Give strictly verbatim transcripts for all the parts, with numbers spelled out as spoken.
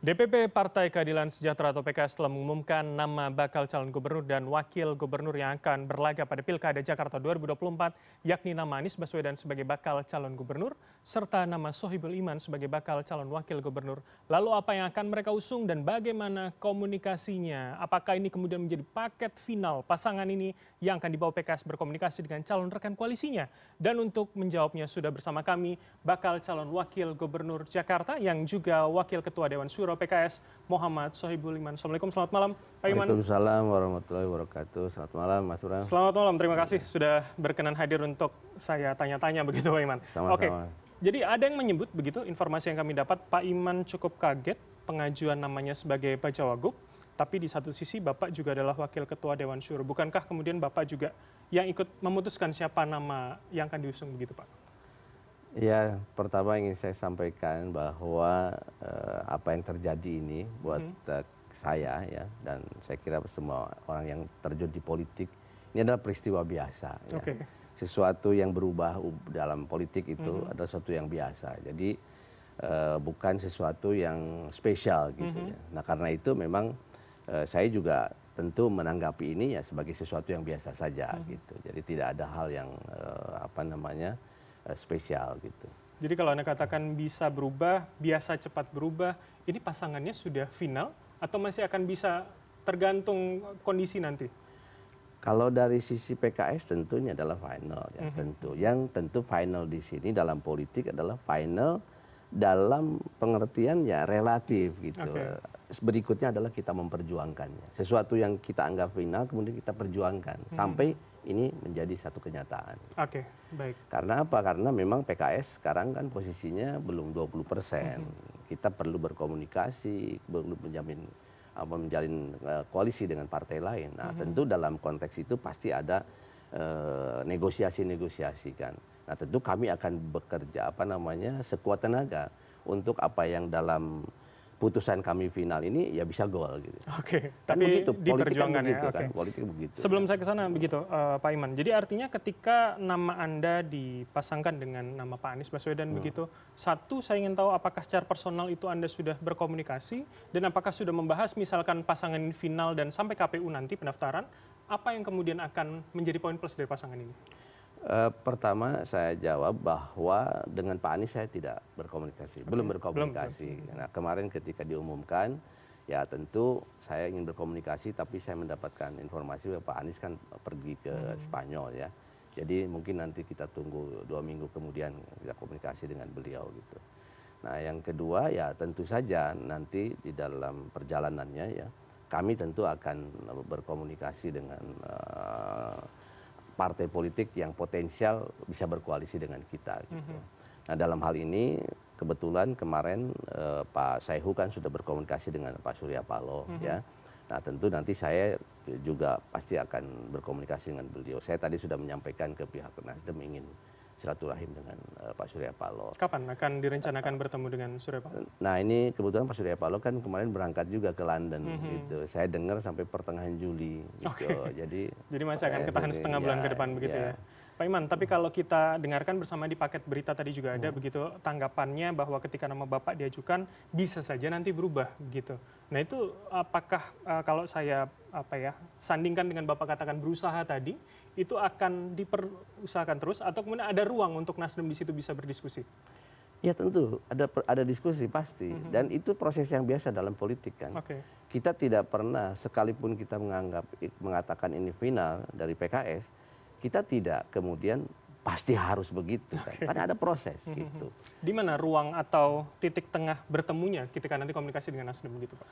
D P P Partai Keadilan Sejahtera atau P K S telah mengumumkan nama bakal calon gubernur dan wakil gubernur yang akan berlaga pada Pilkada Jakarta dua ribu dua puluh empat, yakni nama Anies Baswedan sebagai bakal calon gubernur, serta nama Sohibul Iman sebagai bakal calon wakil gubernur. Lalu apa yang akan mereka usung dan bagaimana komunikasinya? Apakah ini kemudian menjadi paket final pasangan ini yang akan dibawa P K S berkomunikasi dengan calon rekan koalisinya? Dan untuk menjawabnya sudah bersama kami bakal calon wakil gubernur Jakarta yang juga wakil ketua Dewan Syuro P K S, Muhammad Sohibul Iman. Assalamualaikum, selamat malam Pak Iman. Waalaikumsalam warahmatullahi wabarakatuh. Selamat malam Mas Bram. Selamat malam, terima kasih sudah berkenan hadir untuk saya tanya-tanya begitu Pak Iman. Sama-sama. Oke, jadi ada yang menyebut begitu, informasi yang kami dapat Pak Iman cukup kaget pengajuan namanya sebagai Pak Cawagup, tapi di satu sisi Bapak juga adalah Wakil Ketua Dewan Syuro. Bukankah kemudian Bapak juga yang ikut memutuskan siapa nama yang akan diusung begitu Pak? Ya, pertama ingin saya sampaikan bahwa eh, apa yang terjadi ini buat hmm. eh, saya ya, dan saya kira semua orang yang terjun di politik, ini adalah peristiwa biasa. Ya. Okay. Sesuatu yang berubah dalam politik itu hmm. adalah sesuatu yang biasa. Jadi eh, bukan sesuatu yang spesial gitu hmm. ya. Nah karena itu memang eh, saya juga tentu menanggapi ini ya sebagai sesuatu yang biasa saja hmm. gitu. Jadi tidak ada hal yang eh, apa namanya. spesial gitu. Jadi kalau Anda katakan bisa berubah, biasa cepat berubah, ini pasangannya sudah final atau masih akan bisa tergantung kondisi nanti? Kalau dari sisi P K S tentunya adalah final ya, mm-hmm. tentu. Yang tentu final di sini dalam politik adalah final dalam pengertian ya relatif gitu. Okay. Berikutnya adalah kita memperjuangkannya. Sesuatu yang kita anggap final kemudian kita perjuangkan mm-hmm. sampai ini menjadi satu kenyataan. Oke, okay, baik. Karena apa? Karena memang P K S sekarang kan posisinya belum dua puluh persen. Mm-hmm. Kita perlu berkomunikasi, perlu menjamin apa menjalin uh, koalisi dengan partai lain. Nah, mm-hmm. tentu dalam konteks itu pasti ada uh, negosiasi-negosiasi kan. Nah, tentu kami akan bekerja apa namanya sekuat tenaga untuk apa yang dalam putusan kami final ini ya bisa gol gitu. Oke, kan tapi begitu, di perjuangan ya. Kan, politik begitu. Sebelum saya ke sana begitu uh, Pak Iman. Jadi artinya ketika nama Anda dipasangkan dengan nama Pak Anies Baswedan hmm. begitu, satu saya ingin tahu apakah secara personal itu Anda sudah berkomunikasi dan apakah sudah membahas misalkan pasangan final dan sampai K P U nanti pendaftaran, apa yang kemudian akan menjadi poin plus dari pasangan ini? Uh, pertama saya jawab bahwa dengan Pak Anies saya tidak berkomunikasi, okay. belum berkomunikasi. Belum. Nah kemarin ketika diumumkan, ya tentu saya ingin berkomunikasi, tapi saya mendapatkan informasi bahwa Pak Anies kan pergi ke hmm. Spanyol ya. Jadi mungkin nanti kita tunggu dua minggu kemudian kita komunikasi dengan beliau gitu. Nah yang kedua ya tentu saja nanti di dalam perjalanannya ya kami tentu akan berkomunikasi dengan uh, partai politik yang potensial bisa berkoalisi dengan kita. Gitu. Mm-hmm. Nah dalam hal ini kebetulan kemarin eh, Pak Saihu kan sudah berkomunikasi dengan Pak Surya Paloh mm-hmm. ya. Nah tentu nanti saya juga pasti akan berkomunikasi dengan beliau. Saya tadi sudah menyampaikan ke pihak Nasdem ingin silaturahim dengan eh, Pak Surya Paloh. Kapan akan direncanakan nah, bertemu dengan Surya Paloh? Nah ini kebetulan Pak Surya Paloh kan kemarin berangkat juga ke London mm-hmm. gitu. Saya dengar sampai pertengahan Juli. Gitu. Okay. Jadi. Jadi masih akan ketahan setengah ya, bulan ke depan begitu ya. ya. Pak Iman, tapi kalau kita dengarkan bersama di paket berita tadi juga ada hmm. begitu tanggapannya bahwa ketika nama Bapak diajukan bisa saja nanti berubah begitu. Nah itu apakah uh, kalau saya apa ya sandingkan dengan Bapak katakan berusaha tadi itu akan diperusahakan terus atau kemudian ada ruang untuk Nasdem di situ bisa berdiskusi? Ya tentu ada ada diskusi pasti mm-hmm. dan itu proses yang biasa dalam politik kan. Okay. Kita tidak pernah sekalipun kita menganggap mengatakan ini final dari P K S, kita tidak kemudian pasti harus begitu okay. kan. Karena ada proses mm-hmm. gitu. Di mana ruang atau titik tengah bertemunya ketika nanti komunikasi dengan Nasdem begitu Pak?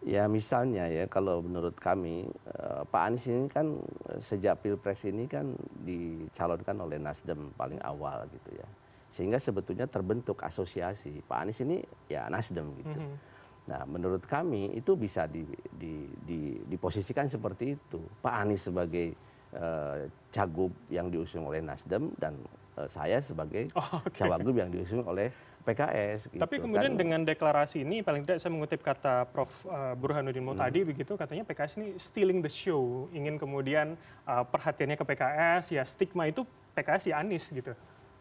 Ya misalnya ya kalau menurut kami eh, Pak Anies ini kan sejak Pilpres ini kan dicalonkan oleh Nasdem paling awal gitu ya. Sehingga sebetulnya terbentuk asosiasi Pak Anies ini ya Nasdem gitu. Mm-hmm. Nah menurut kami itu bisa di, di, di, diposisikan seperti itu. Pak Anies sebagai eh, cagup yang diusung oleh Nasdem dan eh, saya sebagai oh, okay. cawagup yang diusung oleh P K S. Gitu. Tapi kemudian kan, dengan deklarasi ini, paling tidak saya mengutip kata Prof Burhanuddin Mo hmm. tadi begitu, katanya P K S ini stealing the show, ingin kemudian uh, perhatiannya ke P K S, ya stigma itu P K S ya Anies gitu.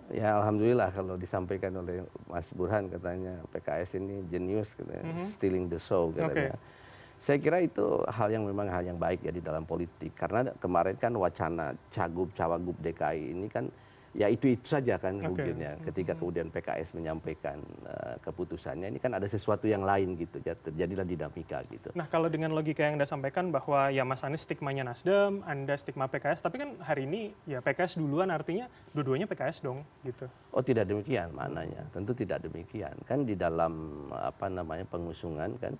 Ya alhamdulillah kalau disampaikan oleh Mas Burhan katanya P K S ini genius katanya, mm-hmm. stealing the show katanya. Okay. Saya kira itu hal yang memang hal yang baik ya di dalam politik, karena kemarin kan wacana Cagup Cawagup D K I ini kan ya itu-itu saja kan mungkinnya. Okay. Ketika kemudian P K S menyampaikan uh, keputusannya ini kan ada sesuatu yang lain gitu ya, terjadilah dinamika gitu. Nah kalau dengan logika yang Anda sampaikan bahwa ya Mas Anies stigmanya Nasdem, Anda stigma P K S, tapi kan hari ini ya P K S duluan artinya dua-duanya P K S dong gitu. Oh tidak demikian maknanya, tentu tidak demikian. Kan di dalam apa namanya pengusungan kan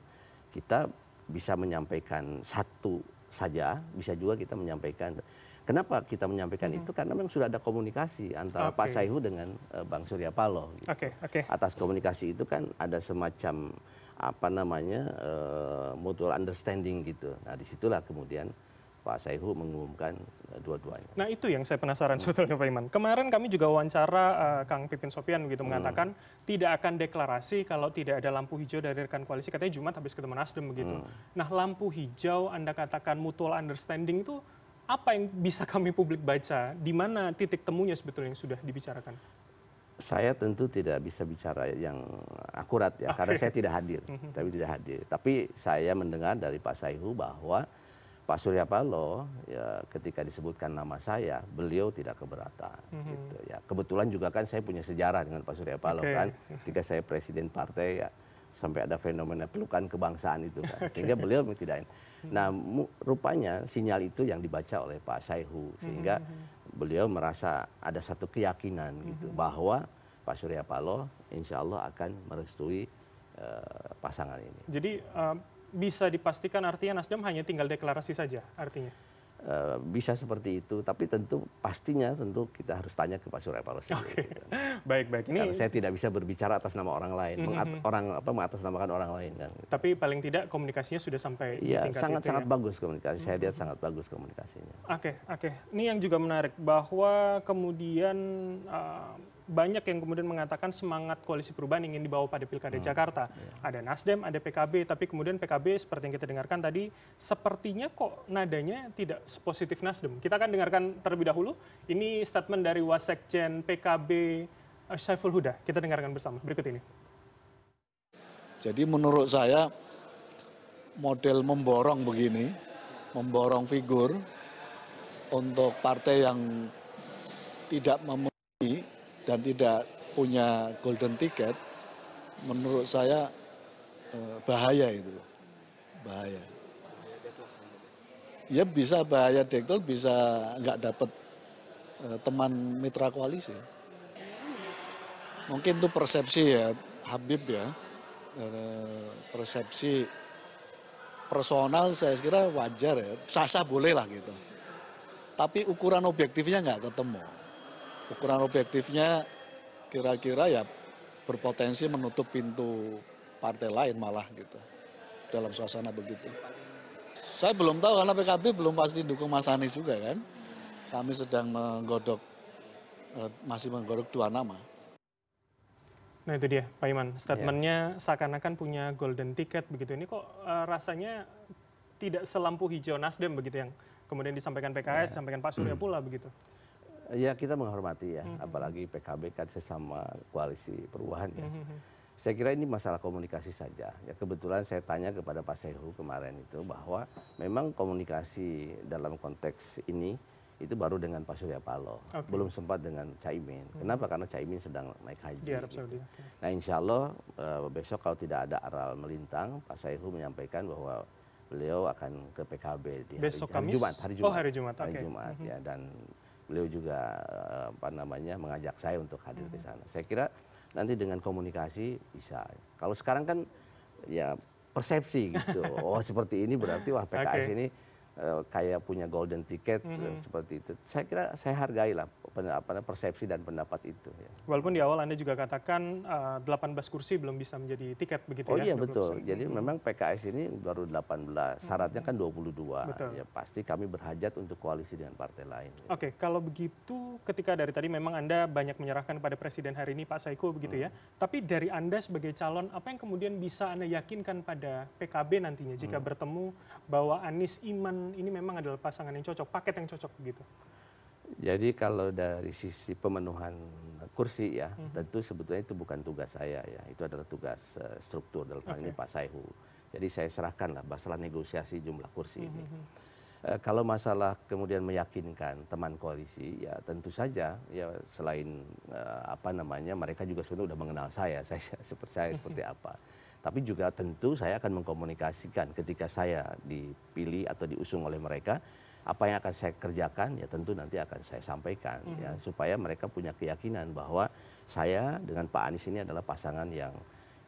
kita bisa menyampaikan satu saja, bisa juga kita menyampaikan. Kenapa kita menyampaikan hmm. itu? Karena memang sudah ada komunikasi antara okay. Pak Saihu dengan uh, Bang Surya Paloh. Gitu. Okay, okay. Atas komunikasi itu kan ada semacam apa namanya uh, mutual understanding gitu. Nah disitulah kemudian Pak Saihu mengumumkan dua-duanya. Nah itu yang saya penasaran sebetulnya Pak Iman. Kemarin kami juga wawancara uh, Kang Pipin Sopian begitu hmm. mengatakan tidak akan deklarasi kalau tidak ada lampu hijau dari rekan koalisi. Katanya Jumat habis ketemu Nasdem begitu. Hmm. Nah lampu hijau Anda katakan mutual understanding itu apa yang bisa kami publik baca? Di mana titik temunya sebetulnya yang sudah dibicarakan? Saya tentu tidak bisa bicara yang akurat ya, okay. karena saya tidak hadir. Mm-hmm. Tapi tidak hadir. Tapi saya mendengar dari Pak Saihu bahwa Pak Surya Paloh ya, ketika disebutkan nama saya, beliau tidak keberatan. Mm-hmm. Gitu, ya. Kebetulan juga kan saya punya sejarah dengan Pak Surya Paloh okay. kan, ketika saya presiden partai ya, sampai ada fenomena pelukan kebangsaan itu kan, okay. sehingga beliau tidak. Nah rupanya sinyal itu yang dibaca oleh Pak Saihu, sehingga mm-hmm. beliau merasa ada satu keyakinan mm-hmm. gitu bahwa Pak Surya Paloh insya Allah akan merestui uh, pasangan ini. Jadi um... bisa dipastikan artinya Nasdem hanya tinggal deklarasi saja artinya? Uh, bisa seperti itu, tapi tentu pastinya tentu kita harus tanya ke Pak Surya Paloh. Oke, baik-baik. Ini... Karena saya tidak bisa berbicara atas nama orang lain, mm-hmm. orang apa mengatasnamakan orang lain. Kan. Tapi paling tidak komunikasinya sudah sampai ya, tingkat sangat, itu. Sangat-sangat ya? Bagus komunikasi, mm-hmm. saya lihat sangat bagus komunikasinya. Oke, oke. Ini yang juga menarik, bahwa kemudian... Uh, banyak yang kemudian mengatakan semangat koalisi perubahan ingin dibawa pada Pilkada hmm. Jakarta. Yeah. Ada Nasdem, ada P K B, tapi kemudian P K B seperti yang kita dengarkan tadi, sepertinya kok nadanya tidak sepositif Nasdem. Kita akan dengarkan terlebih dahulu, ini statement dari Wasekjen P K B Syaiful Huda. Kita dengarkan bersama, berikut ini. Jadi menurut saya, model memborong begini, memborong figur untuk partai yang tidak memenuhi dan tidak punya golden ticket, menurut saya bahaya itu, bahaya. Ya bisa bahaya dektel, bisa nggak dapat teman mitra koalisi. Mungkin itu persepsi ya, Habib ya, persepsi personal saya kira wajar ya, sah-sah boleh lah gitu. Tapi ukuran objektifnya nggak ketemu. Ukuran objektifnya kira-kira ya berpotensi menutup pintu partai lain malah gitu dalam suasana begitu. Saya belum tahu karena P K B belum pasti dukung Mas Anies juga kan. Kami sedang menggodok, masih menggodok dua nama. Nah itu dia Pak Iman, statementnya ya. Seakan-akan punya golden ticket begitu. Ini kok uh, rasanya tidak selampu hijau Nasdem begitu yang kemudian disampaikan P K S, ya. Disampaikan Pak Surya pula begitu. Ya kita menghormati ya, mm-hmm. apalagi P K B kan sesama koalisi perubahan ya. Mm-hmm. Saya kira ini masalah komunikasi saja. Ya kebetulan saya tanya kepada Pak Saihu kemarin itu bahwa memang komunikasi dalam konteks ini itu baru dengan Pak Surya Paloh, okay. belum sempat dengan Caimin. Mm-hmm. Kenapa? Karena Caimin sedang naik haji. Di Arab Saudi. Gitu. Okay. Nah insya Allah besok kalau tidak ada aral melintang, Pak Saihu menyampaikan bahwa beliau akan ke P K B di hari, besok, hari, Jumat, hari Jumat. Oh hari Jumat. Hari okay. Jumat mm-hmm. ya dan beliau juga apa namanya mengajak saya untuk hadir di sana. Saya kira nanti dengan komunikasi bisa. Kalau sekarang kan ya persepsi gitu. Oh seperti ini berarti wah P K S okay. ini uh, kayak punya golden ticket mm-hmm. seperti itu. Saya kira saya hargailah apa persepsi dan pendapat itu. Ya. Walaupun di awal Anda juga katakan uh, delapan belas kursi belum bisa menjadi tiket begitu oh, ya? Oh iya betul. Jadi mm-hmm. memang P K S ini baru delapan belas, syaratnya kan dua puluh dua. Betul. Ya pasti kami berhajat untuk koalisi dengan partai lain. Oke, okay, ya. Kalau begitu ketika dari tadi memang Anda banyak menyerahkan pada Presiden hari ini Pak Saiku begitu hmm. ya. Tapi dari Anda sebagai calon apa yang kemudian bisa Anda yakinkan pada P K B nantinya jika hmm. bertemu bahwa Anies Iman ini memang adalah pasangan yang cocok, paket yang cocok begitu? Jadi kalau dari sisi pemenuhan kursi ya. Hmm. Tentu sebetulnya itu bukan tugas saya ya. Itu adalah tugas uh, struktur dalam hal ini Pak Saihu. Jadi saya serahkanlah masalah negosiasi jumlah kursi hmm. ini. Uh, kalau masalah kemudian meyakinkan teman koalisi, ya tentu saja ya selain uh, apa namanya mereka juga sebenarnya sudah mengenal saya, saya seperti saya seperti apa. Tapi juga tentu saya akan mengkomunikasikan ketika saya dipilih atau diusung oleh mereka, apa yang akan saya kerjakan ya tentu nanti akan saya sampaikan mm-hmm. ya supaya mereka punya keyakinan bahwa saya dengan Pak Anies ini adalah pasangan yang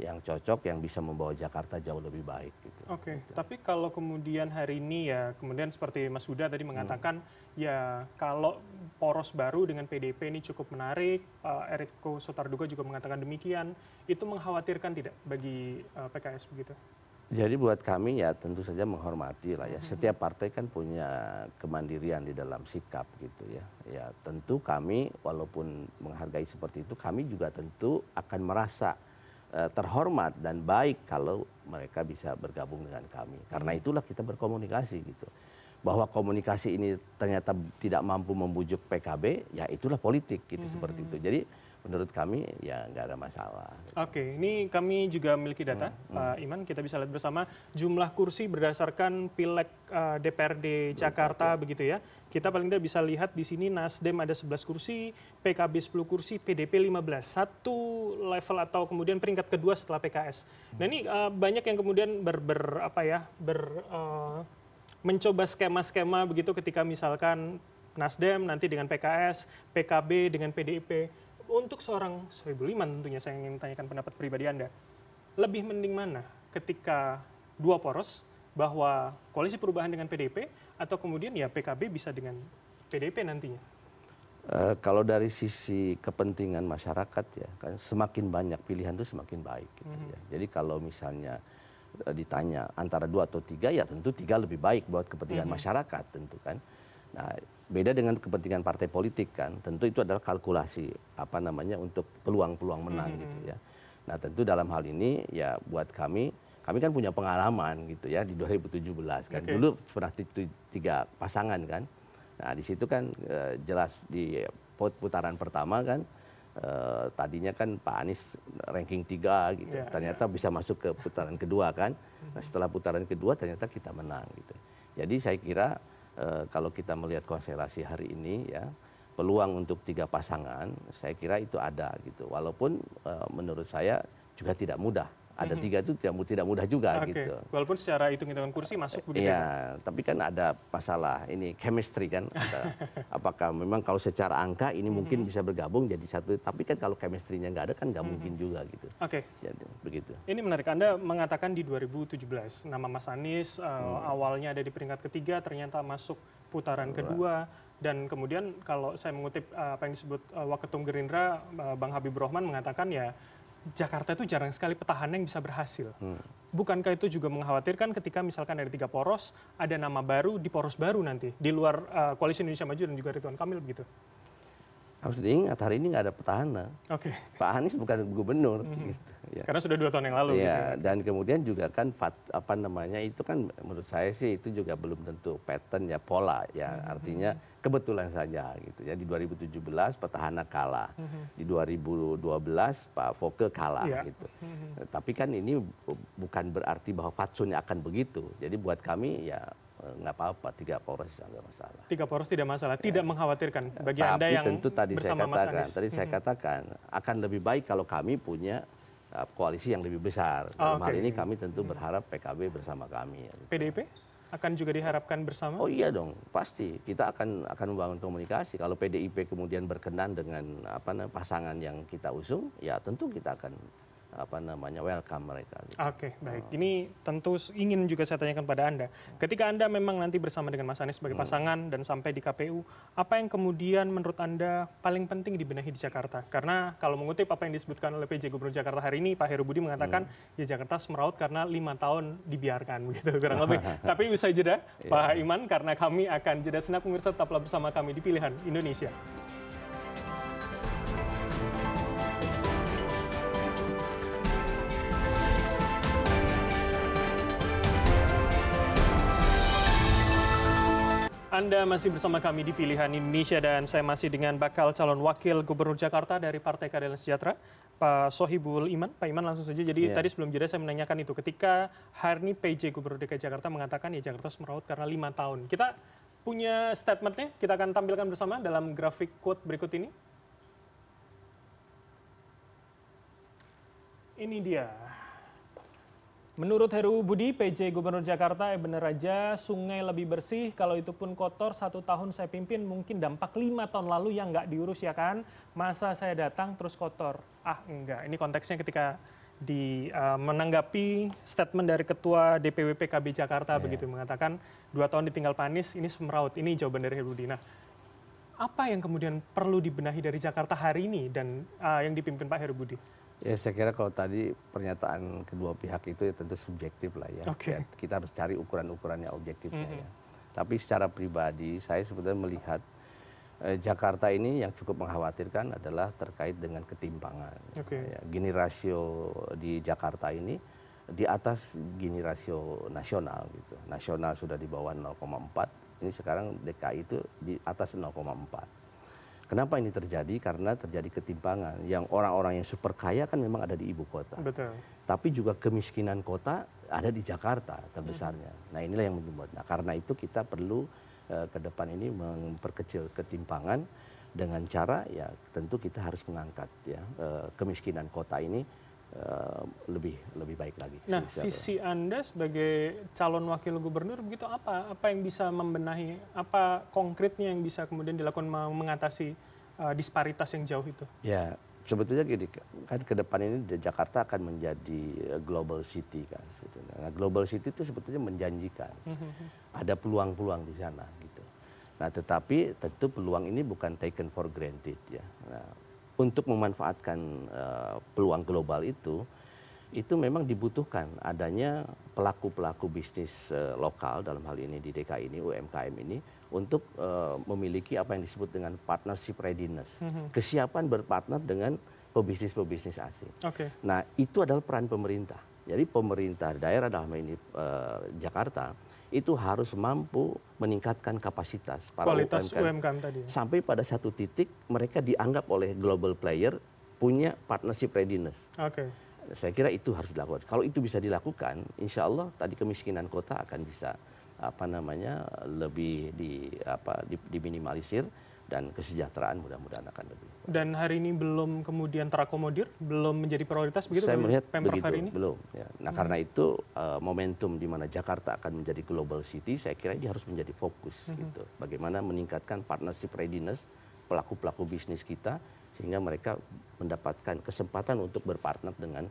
yang cocok, yang bisa membawa Jakarta jauh lebih baik. Gitu. Oke, okay. gitu. Tapi kalau kemudian hari ini ya, kemudian seperti Mas Huda tadi mengatakan, hmm. ya kalau poros baru dengan P D I P ini cukup menarik, uh, Ericko Sutarduga juga mengatakan demikian, itu mengkhawatirkan tidak bagi uh, P K S begitu? Jadi buat kami ya tentu saja menghormati lah ya, hmm. setiap partai kan punya kemandirian di dalam sikap gitu ya. Ya tentu kami walaupun menghargai seperti itu, kami juga tentu akan merasa terhormat dan baik kalau mereka bisa bergabung dengan kami. Karena itulah kita berkomunikasi gitu. Bahwa komunikasi ini ternyata tidak mampu membujuk P K B, ya itulah politik gitu hmm. seperti itu. Jadi menurut kami ya nggak ada masalah. Oke, ini kami juga memiliki data, hmm, Pak hmm. Iman. Kita bisa lihat bersama jumlah kursi berdasarkan Pileg uh, D P R D Jakarta Betul. begitu ya. Kita paling tidak bisa lihat di sini Nasdem ada sebelas kursi, P K B sepuluh kursi, P D I P lima belas. Satu level atau kemudian peringkat kedua setelah P K S. Hmm. Nah ini uh, banyak yang kemudian ber, ber apa ya, ber uh, mencoba skema-skema begitu ketika misalkan Nasdem nanti dengan P K S, P K B dengan P D I P. Untuk seorang Sohibul Iman tentunya saya ingin tanyakan pendapat pribadi Anda. Lebih mending mana ketika dua poros bahwa koalisi perubahan dengan P D I P atau kemudian ya P K B bisa dengan P D I P nantinya? E, kalau dari sisi kepentingan masyarakat ya kan semakin banyak pilihan itu semakin baik. Gitu, mm-hmm. ya. Jadi kalau misalnya e, ditanya antara dua atau tiga ya tentu tiga lebih baik buat kepentingan mm-hmm. masyarakat tentu kan. Nah, beda dengan kepentingan partai politik kan, tentu itu adalah kalkulasi apa namanya untuk peluang-peluang menang mm-hmm. gitu ya. Nah tentu dalam hal ini ya buat kami, kami kan punya pengalaman gitu ya di dua ribu tujuh belas kan. Okay. Dulu pernah tiga pasangan kan. Nah di situ kan eh, jelas di putaran pertama kan, eh, tadinya kan Pak Anies ranking tiga gitu. Yeah, ternyata yeah. bisa masuk ke putaran kedua kan. Nah setelah putaran kedua ternyata kita menang gitu. Jadi saya kira Uh, kalau kita melihat konstelasi hari ini ya peluang untuk tiga pasangan saya kira itu ada gitu walaupun uh, menurut saya juga tidak mudah ada mm-hmm. tiga itu tidak, tidak mudah juga okay. gitu walaupun secara hitung-hitungan kursi masuk begitu ya kan? Tapi kan ada masalah ini chemistry kan ada, apakah memang kalau secara angka ini mungkin mm-hmm. bisa bergabung jadi satu tapi kan kalau chemistry-nya nggak ada kan nggak mm-hmm. mungkin juga gitu oke okay. begitu ini menarik Anda mengatakan di dua ribu tujuh belas nama Mas Anies uh, hmm. awalnya ada di peringkat ketiga ternyata masuk putaran kedua dan kemudian kalau saya mengutip uh, apa yang disebut uh, Waketum Gerindra uh, Bang Habibur Rahman mengatakan ya Jakarta itu jarang sekali petahana yang bisa berhasil. Hmm. Bukankah itu juga mengkhawatirkan ketika misalkan ada tiga poros, ada nama baru di poros baru nanti, di luar uh, Koalisi Indonesia Maju dan juga Ridwan Kamil begitu? Harus diingat, hari ini nggak ada petahana. Okay. Pak Anies bukan gubernur. Mm-hmm. gitu, ya. Karena sudah dua tahun yang lalu. Ya, gitu. Dan kemudian juga kan, apa namanya, itu kan menurut saya sih itu juga belum tentu pattern ya, pola ya. Mm-hmm. Artinya kebetulan saja gitu. Ya, di dua ribu tujuh belas petahana kalah. Mm-hmm. Di dua ribu dua belas Pak Foke kalah yeah. gitu. Mm-hmm. Tapi kan ini bukan berarti bahwa fatsunnya akan begitu. Jadi buat kami ya, nggak apa-apa, tiga poros tidak masalah. Tiga poros tidak masalah, tidak ya. Mengkhawatirkan bagi Tapi Anda yang tentu tadi bersama saya katakan, Mas Anies. Tadi saya katakan, akan lebih baik kalau kami punya koalisi yang lebih besar. Dalam oh, okay. hal ini kami tentu berharap P K B bersama kami. P D I P akan juga diharapkan bersama? Oh iya dong, pasti. Kita akan akan membangun komunikasi. Kalau P D I P kemudian berkenan dengan apa pasangan yang kita usung, ya tentu kita akan apa namanya welcome mereka. Gitu. Oke, okay, baik. Oh. Ini tentu ingin juga saya tanyakan pada Anda. Ketika Anda memang nanti bersama dengan Mas Anies sebagai pasangan hmm. dan sampai di K P U, apa yang kemudian menurut Anda paling penting dibenahi di Jakarta? Karena kalau mengutip apa yang disebutkan oleh P J Gubernur Jakarta hari ini, Pak Heru Budi mengatakan hmm. ya Jakarta semeraut karena lima tahun dibiarkan begitu kurang lebih. Tapi usai jeda, yeah. Pak Iman, karena kami akan jeda senak pemirsa tetaplah bersama kami di Pilihan Indonesia. Anda masih bersama kami di Pilihan Indonesia dan saya masih dengan bakal calon wakil gubernur Jakarta dari Partai Keadilan Sejahtera, Pak Sohibul Iman. Pak Iman, langsung saja, jadi yeah. tadi sebelum jeda saya menanyakan itu, ketika hari ini P J Gubernur D K I Jakarta mengatakan ya Jakarta harus meraut karena lima tahun. Kita punya statementnya, kita akan tampilkan bersama dalam grafik quote berikut ini. Ini dia. Menurut Heru Budi, P J Gubernur Jakarta, ya bener aja, sungai lebih bersih, kalau itu pun kotor, satu tahun saya pimpin, mungkin dampak lima tahun lalu yang nggak diurus ya kan, masa saya datang terus kotor. Ah enggak, ini konteksnya ketika di uh, menanggapi statement dari Ketua D P W P K B Jakarta, yeah. begitu mengatakan, dua tahun ditinggal Anies, ini semeraut, ini jawaban dari Heru Budi. Nah, apa yang kemudian perlu dibenahi dari Jakarta hari ini dan uh, yang dipimpin Pak Heru Budi? Ya saya kira kalau tadi pernyataan kedua pihak itu ya tentu subjektif lah ya. Okay. Kita harus cari ukuran-ukurannya objektifnya mm-hmm. ya. Tapi secara pribadi saya sebetulnya melihat eh, Jakarta ini yang cukup mengkhawatirkan adalah terkait dengan ketimpangan. Okay. Ya, gini rasio di Jakarta ini di atas gini rasio nasional gitu. Nasional sudah di bawah nol koma empat, ini sekarang D K I itu di atas nol koma empat. Kenapa ini terjadi? Karena terjadi ketimpangan. Yang orang-orang yang super kaya kan memang ada di ibu kota. Betul. Tapi juga kemiskinan kota ada di Jakarta terbesarnya. Mm-hmm. Nah inilah yang membuat. Nah karena itu kita perlu eh, ke depan ini memperkecil ketimpangan dengan cara ya tentu kita harus mengangkat ya eh, kemiskinan kota ini eh, lebih lebih baik lagi. Nah visi Anda sebagai calon wakil gubernur begitu apa? Apa yang bisa membenahi? Apa konkretnya yang bisa kemudian dilakukan mengatasi disparitas yang jauh itu? Ya, sebetulnya gini, kan ke depan ini Jakarta akan menjadi global city kan. Nah, global city itu sebetulnya menjanjikan. Mm-hmm. Ada peluang-peluang di sana gitu. Nah, tetapi tentu peluang ini bukan taken for granted ya. Nah, untuk memanfaatkan uh, peluang global itu, itu memang dibutuhkan adanya pelaku-pelaku bisnis uh, lokal dalam hal ini di D K I ini, U M K M ini, untuk uh, memiliki apa yang disebut dengan partnership readiness, mm-hmm. kesiapan berpartner dengan pebisnis-pebisnis asing. Okay. Nah itu adalah peran pemerintah. Jadi pemerintah daerah dalam ini uh, Jakarta itu harus mampu meningkatkan kapasitas para kualitas U M K M tadi. Sampai pada satu titik mereka dianggap oleh global player punya partnership readiness. Okay. Saya kira itu harus dilakukan. Kalau itu bisa dilakukan, insya Allah tadi kemiskinan kota akan bisa apa namanya lebih di apa diminimalisir dan kesejahteraan mudah-mudahan akan lebih. Dan hari ini belum kemudian terakomodir, belum menjadi prioritas begitu. Saya melihat Pemprov hari ini belum. Ya. Nah hmm. karena itu uh, momentum di mana Jakarta akan menjadi global city, saya kira ini harus menjadi fokus hmm. gitu. Bagaimana meningkatkan partnership readiness pelaku-pelaku bisnis kita sehingga mereka mendapatkan kesempatan untuk berpartner dengan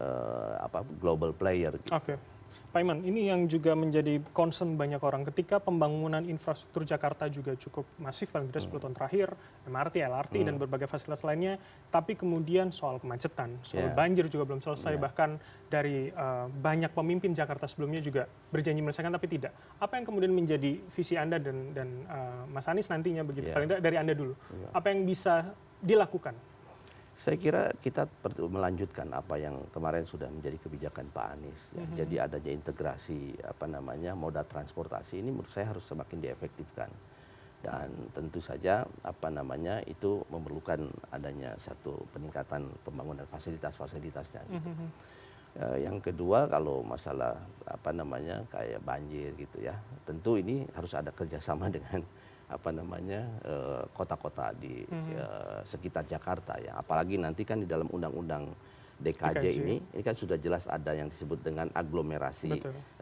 uh, apa global player. Gitu. Oke. Okay. Pak Iman, ini yang juga menjadi concern banyak orang ketika pembangunan infrastruktur Jakarta juga cukup masif paling tidak sepuluh tahun terakhir, M R T, L R T, hmm. dan berbagai fasilitas lainnya, tapi kemudian soal kemacetan, soal yeah. banjir juga belum selesai, yeah. bahkan dari uh, banyak pemimpin Jakarta sebelumnya juga berjanji menyelesaikan tapi tidak. Apa yang kemudian menjadi visi Anda dan, dan uh, Mas Anies nantinya begitu, yeah. paling tidak dari Anda dulu, yeah. apa yang bisa dilakukan? Saya kira kita perlu melanjutkan apa yang kemarin sudah menjadi kebijakan Pak Anies. Ya. Mm-hmm. Jadi adanya integrasi apa namanya moda transportasi ini menurut saya harus semakin diefektifkan. Dan tentu saja apa namanya itu memerlukan adanya satu peningkatan pembangunan fasilitas-fasilitasnya. Gitu. Mm-hmm. E, yang kedua kalau masalah apa namanya kayak banjir gitu ya, tentu ini harus ada kerjasama dengan apa namanya kota-kota di mm-hmm. sekitar Jakarta ya, apalagi nanti kan di dalam undang-undang D K J ini ini kan sudah jelas ada yang disebut dengan aglomerasi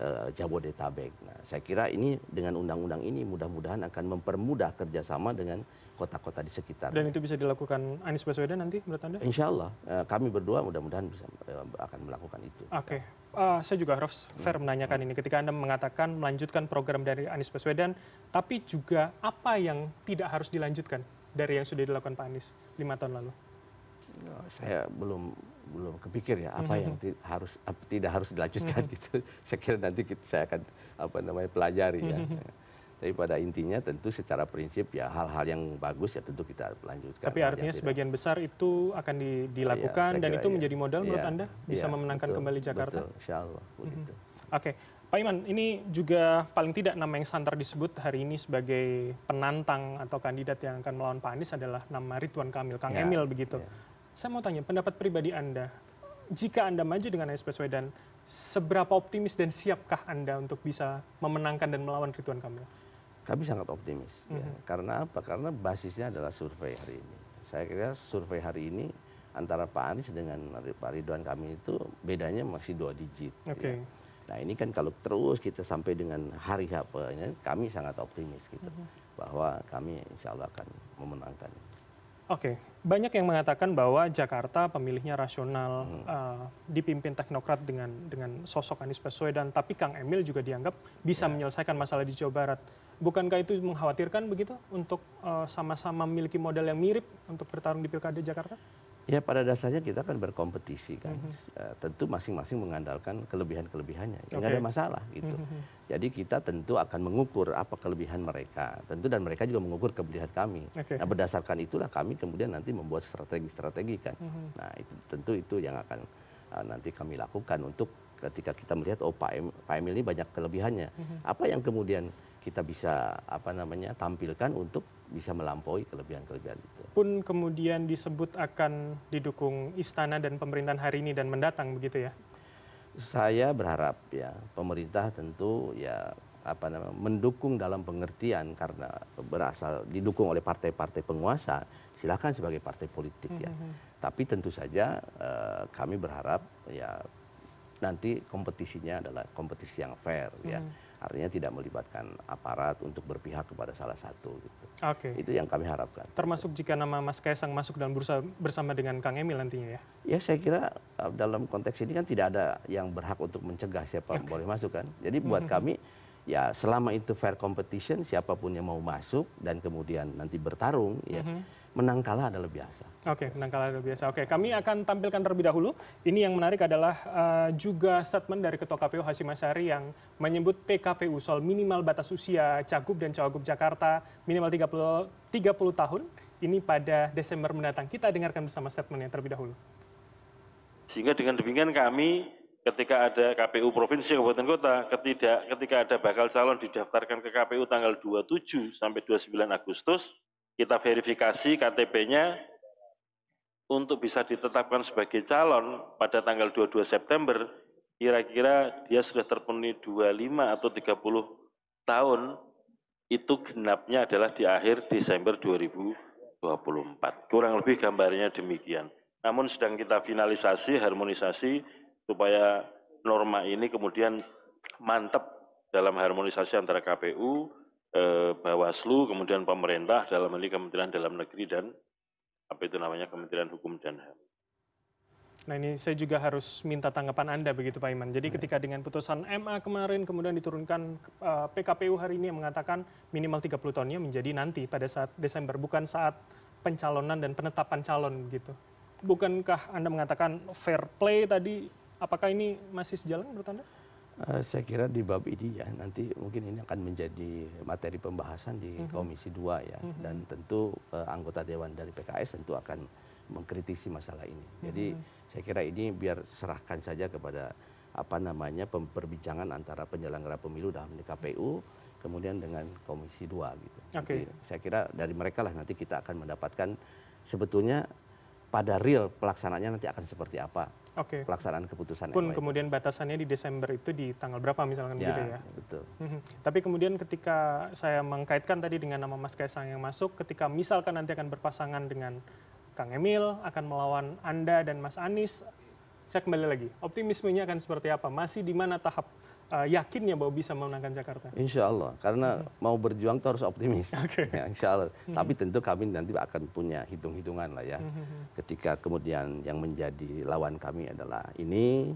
uh, Jabodetabek. Nah, saya kira ini dengan undang-undang ini mudah-mudahan akan mempermudah kerjasama dengan kota-kota di sekitar. Dan itu bisa dilakukan Anies Baswedan nanti menurut Anda? Insya Allah, uh, kami berdua mudah-mudahan bisa uh, akan melakukan itu. Oke, okay. uh, saya juga harus fair hmm. menanyakan hmm. ini ketika Anda mengatakan melanjutkan program dari Anies Baswedan, tapi juga apa yang tidak harus dilanjutkan dari yang sudah dilakukan Pak Anies lima tahun lalu? No, saya belum belum kepikir ya apa mm-hmm. yang ti- harus ap- tidak harus dilanjutkan mm-hmm. gitu. Saya kira nanti kita, saya akan apa namanya pelajari mm-hmm. ya. Tapi pada intinya tentu secara prinsip ya hal-hal yang bagus ya tentu kita lanjutkan. Tapi artinya tidak. Sebagian besar itu akan di, dilakukan ya, dan itu ya. Menjadi modal menurut ya, Anda bisa ya, memenangkan betul, kembali Jakarta. Betul, insya Allah. Mm-hmm. Oke. Okay. Pak Iman, ini juga paling tidak nama yang santer disebut hari ini sebagai penantang atau kandidat yang akan melawan Pak Anies adalah nama Ridwan Kamil, Kang ya, Emil begitu. Ya. Saya mau tanya pendapat pribadi Anda, jika Anda maju dengan Anies Baswedan, seberapa optimis dan siapkah Anda untuk bisa memenangkan dan melawan Ridwan Kamil? Kami sangat optimis, mm-hmm. ya. Karena apa? Karena basisnya adalah survei hari ini. Saya kira survei hari ini antara Pak Anies dengan Pak Ridwan Kamil itu bedanya masih dua digit. Okay. Ya. Nah ini kan kalau terus kita sampai dengan hari H, kami sangat optimis gitu, mm-hmm. bahwa kami insya Allah akan memenangkan. Oke, okay. Banyak yang mengatakan bahwa Jakarta pemilihnya rasional, hmm. uh, dipimpin teknokrat dengan dengan sosok Anies Baswedan, tapi Kang Emil juga dianggap bisa ya. menyelesaikan masalah di Jawa Barat. Bukankah itu mengkhawatirkan begitu untuk sama-sama uh, memiliki modal yang mirip untuk bertarung di Pilkada Jakarta? Ya pada dasarnya kita kan berkompetisi kan, mm-hmm. uh, tentu masing-masing mengandalkan kelebihan-kelebihannya, okay. nggak ada masalah gitu. Mm-hmm. Jadi kita tentu akan mengukur apa kelebihan mereka, tentu dan mereka juga mengukur kelebihan kami. Okay. Nah berdasarkan itulah kami kemudian nanti membuat strategi-strategi kan. Mm-hmm. Nah itu tentu itu yang akan uh, nanti kami lakukan untuk ketika kita melihat oh Pak Emil, Pak Emil ini banyak kelebihannya, mm-hmm. apa yang kemudian kita bisa apa namanya tampilkan untuk bisa melampaui kelebihan-kelebihan itu. Pun kemudian disebut akan didukung istana dan pemerintahan hari ini dan mendatang begitu ya? Saya berharap ya pemerintah tentu ya apa namanya mendukung dalam pengertian karena berasal didukung oleh partai-partai penguasa silakan sebagai partai politik ya. Mm-hmm. Tapi tentu saja eh, kami berharap ya nanti kompetisinya adalah kompetisi yang fair mm-hmm. ya. Artinya tidak melibatkan aparat untuk berpihak kepada salah satu. Gitu. Okay. Itu yang kami harapkan. Termasuk jika nama Mas Kaisang masuk dalam bursa bersama dengan Kang Emil nantinya ya? Ya saya kira dalam konteks ini kan tidak ada yang berhak untuk mencegah siapa okay. boleh masuk kan. Jadi buat mm-hmm. kami ya selama itu fair competition siapapun yang mau masuk dan kemudian nanti bertarung ya. Mm-hmm. Menang kalah adalah biasa. Oke, okay, menang kalah adalah biasa. Oke, okay, kami akan tampilkan terlebih dahulu. Ini yang menarik adalah uh, juga statement dari Ketua K P U Hasyim Asyari yang menyebut P K P U soal minimal batas usia Cagup dan Cawagup Jakarta minimal tiga puluh tahun ini pada Desember mendatang. Kita dengarkan bersama statementnya terlebih dahulu. Sehingga dengan demikian kami ketika ada K P U Provinsi Kabupaten Kota, ketidak, ketika ada bakal calon didaftarkan ke K P U tanggal dua puluh tujuh sampai dua puluh sembilan Agustus, kita verifikasi K T P-nya untuk bisa ditetapkan sebagai calon pada tanggal dua puluh dua September, kira-kira dia sudah terpenuhi dua puluh lima atau tiga puluh tahun, itu genapnya adalah di akhir Desember dua ribu dua puluh empat. Kurang lebih gambarnya demikian. Namun sedang kita finalisasi, harmonisasi, supaya norma ini kemudian mantap dalam harmonisasi antara K P U, Bawaslu, kemudian pemerintah dalam hal ini Kementerian Dalam Negeri dan apa itu namanya Kementerian Hukum dan Ham. Nah ini saya juga harus minta tanggapan Anda begitu Pak Iman. Jadi ya. ketika dengan putusan M A kemarin kemudian diturunkan uh, P K P U hari ini yang mengatakan minimal tiga puluh tahunnya menjadi nanti pada saat Desember, bukan saat pencalonan dan penetapan calon gitu. Bukankah Anda mengatakan fair play tadi, apakah ini masih sejalan menurut Anda? Uh, saya kira di bab ini ya nanti mungkin ini akan menjadi materi pembahasan di mm-hmm. Komisi dua ya mm-hmm. dan tentu uh, anggota Dewan dari P K S tentu akan mengkritisi masalah ini. Mm-hmm. Jadi saya kira ini biar serahkan saja kepada apa namanya perbincangan antara penyelenggara pemilu dalam K P U kemudian dengan Komisi dua gitu. Okay. Jadi, saya kira dari mereka lah nanti kita akan mendapatkan sebetulnya pada real pelaksanaannya nanti akan seperti apa. Oke. Pelaksanaan keputusan pun M A kemudian batasannya di Desember itu di tanggal berapa misalkan ya, gitu ya. Betul. Mm-hmm. Tapi kemudian ketika saya mengkaitkan tadi dengan nama Mas Kaisang yang masuk, ketika misalkan nanti akan berpasangan dengan Kang Emil akan melawan Anda dan Mas Anies, saya kembali lagi optimismenya akan seperti apa? Masih di mana tahap uh, yakinnya bahwa bisa memenangkan Jakarta? Insya Allah, karena mm-hmm. mau berjuang tuh harus optimis. Okay. Ya, insya Allah. Mm-hmm. Tapi tentu kami nanti akan punya hitung-hitungan lah ya. Mm-hmm. Ketika kemudian yang menjadi lawan kami adalah ini,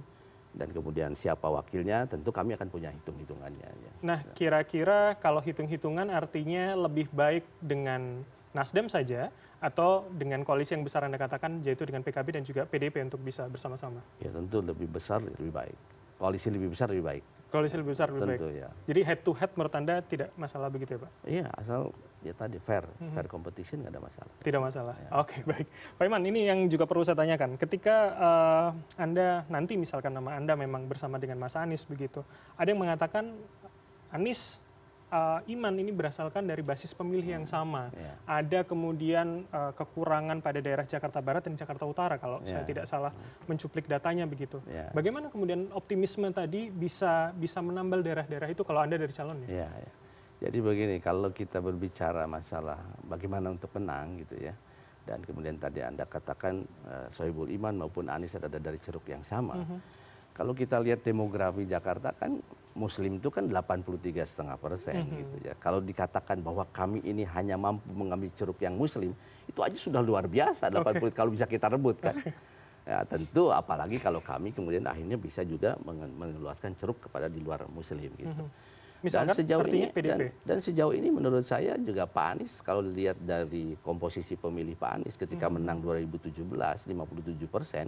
dan kemudian siapa wakilnya, tentu kami akan punya hitung-hitungannya. Nah, kira-kira kalau hitung-hitungan artinya lebih baik dengan Nasdem saja, atau dengan koalisi yang besar Anda katakan, yaitu dengan P K B dan juga P D I P untuk bisa bersama-sama? Ya tentu lebih besar lebih baik. Koalisi lebih besar lebih baik. Koalisi lebih besar lebih tentu, baik. Ya. Jadi head to head menurut Anda tidak masalah begitu ya Pak? Iya, asal ya tadi fair, mm-hmm. fair competition nggak ada masalah. Tidak masalah, ya. Oke baik. Pak Iman, ini yang juga perlu saya tanyakan. Ketika uh, Anda nanti misalkan nama Anda memang bersama dengan Mas Anies begitu, ada yang mengatakan Anies uh, Iman ini berasalkan dari basis pemilih hmm. yang sama. Ya. Ada kemudian uh, kekurangan pada daerah Jakarta Barat dan Jakarta Utara kalau ya. saya tidak salah hmm. mencuplik datanya begitu. Ya. Bagaimana kemudian optimisme tadi bisa bisa menambal daerah-daerah itu kalau Anda dari calonnya? Ya, ya. Jadi begini, kalau kita berbicara masalah bagaimana untuk menang gitu ya, dan kemudian tadi Anda katakan uh, Sohibul Iman maupun Anies ada dari ceruk yang sama. Mm-hmm. Kalau kita lihat demografi Jakarta kan Muslim itu kan delapan puluh tiga koma lima persen mm-hmm. gitu ya. Kalau dikatakan bahwa kami ini hanya mampu mengambil ceruk yang Muslim, itu aja sudah luar biasa. delapan puluh okay. kalau bisa kita rebut kan. Okay. Ya, tentu apalagi kalau kami kemudian akhirnya bisa juga mengeluaskan ceruk kepada di luar Muslim gitu. Mm-hmm. Misalkan, dan sejauh ini dan, dan sejauh ini menurut saya juga Pak Anies kalau dilihat dari komposisi pemilih Pak Anies ketika hmm. menang dua ribu tujuh belas lima puluh tujuh persen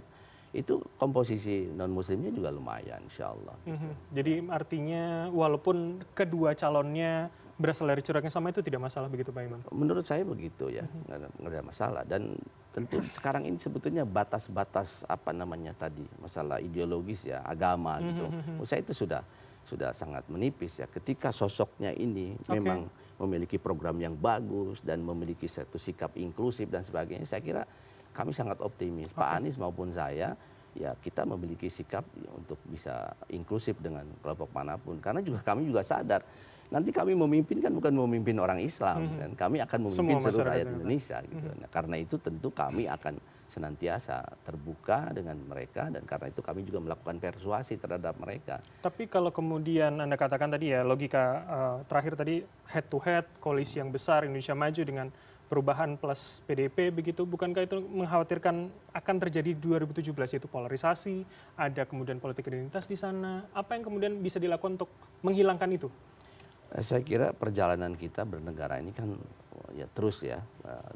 itu komposisi non muslimnya juga lumayan insya Allah. Gitu. Hmm. Jadi artinya walaupun kedua calonnya berasal dari curang yang sama itu tidak masalah begitu Pak Iman? Menurut saya begitu ya, hmm. nggak, ada, nggak ada masalah dan tentu sekarang ini sebetulnya batas-batas apa namanya tadi masalah ideologis ya agama gitu, hmm. menurut saya itu sudah. sudah sangat menipis ya ketika sosoknya ini okay. memang memiliki program yang bagus dan memiliki satu sikap inklusif dan sebagainya. Saya kira kami sangat optimis okay. Pak Anies maupun saya ya kita memiliki sikap untuk bisa inklusif dengan kelompok manapun karena juga kami juga sadar nanti kami memimpin kan bukan memimpin orang Islam mm-hmm. dan kami akan memimpin semua seluruh rakyat Indonesia gitu. Mm-hmm. Nah, karena itu tentu kami akan senantiasa terbuka dengan mereka dan karena itu kami juga melakukan persuasi terhadap mereka. Tapi kalau kemudian Anda katakan tadi ya logika uh, terakhir tadi head to head koalisi yang besar Indonesia Maju dengan Perubahan plus P D I P begitu, bukankah itu mengkhawatirkan akan terjadi dua ribu tujuh belas yaitu polarisasi, ada kemudian politik identitas di sana, apa yang kemudian bisa dilakukan untuk menghilangkan itu? Saya kira perjalanan kita bernegara ini kan ya terus ya,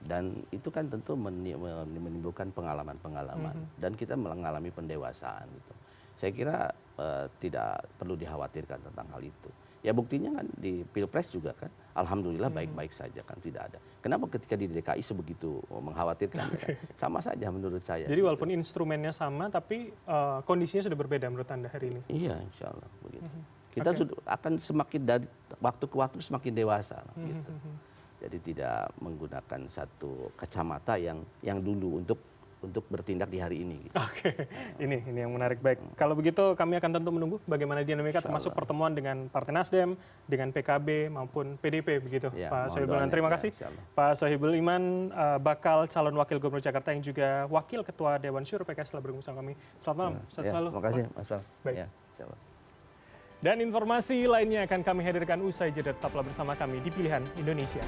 dan itu kan tentu menimbulkan pengalaman-pengalaman mm-hmm. dan kita mengalami pendewasaan gitu. Saya kira eh, tidak perlu dikhawatirkan tentang hal itu. Ya buktinya kan di Pilpres juga kan, alhamdulillah baik-baik saja kan tidak ada. Kenapa ketika di D K I sebegitu mengkhawatirkan? Okay. Kan? Sama saja menurut saya. Jadi gitu. Walaupun instrumennya sama, tapi uh, kondisinya sudah berbeda menurut Anda hari ini? Iya, insya Allah begitu. Mm-hmm. Kita okay. sudah akan semakin dari waktu ke waktu semakin dewasa. Mm-hmm. Gitu. Jadi tidak menggunakan satu kacamata yang yang dulu untuk untuk bertindak di hari ini. Gitu. Oke, okay. uh, ini ini yang menarik. Baik, uh, kalau begitu kami akan tentu menunggu bagaimana dinamika termasuk pertemuan dengan Partai Nasdem, dengan P K B maupun P D I P begitu, ya, Pak Sohibul Iman. Terima ya, kasih, Pak Sohibul Iman, uh, bakal calon wakil gubernur Jakarta yang juga wakil ketua Dewan Syuro P K S telah bergabung bersama kami. Selamat malam, ya, sehat ya, selalu. Terima kasih, Mas Bang. Baik. Ya, dan informasi lainnya akan kami hadirkan usai jeda. Tetaplah bersama kami di Pilihan Indonesia.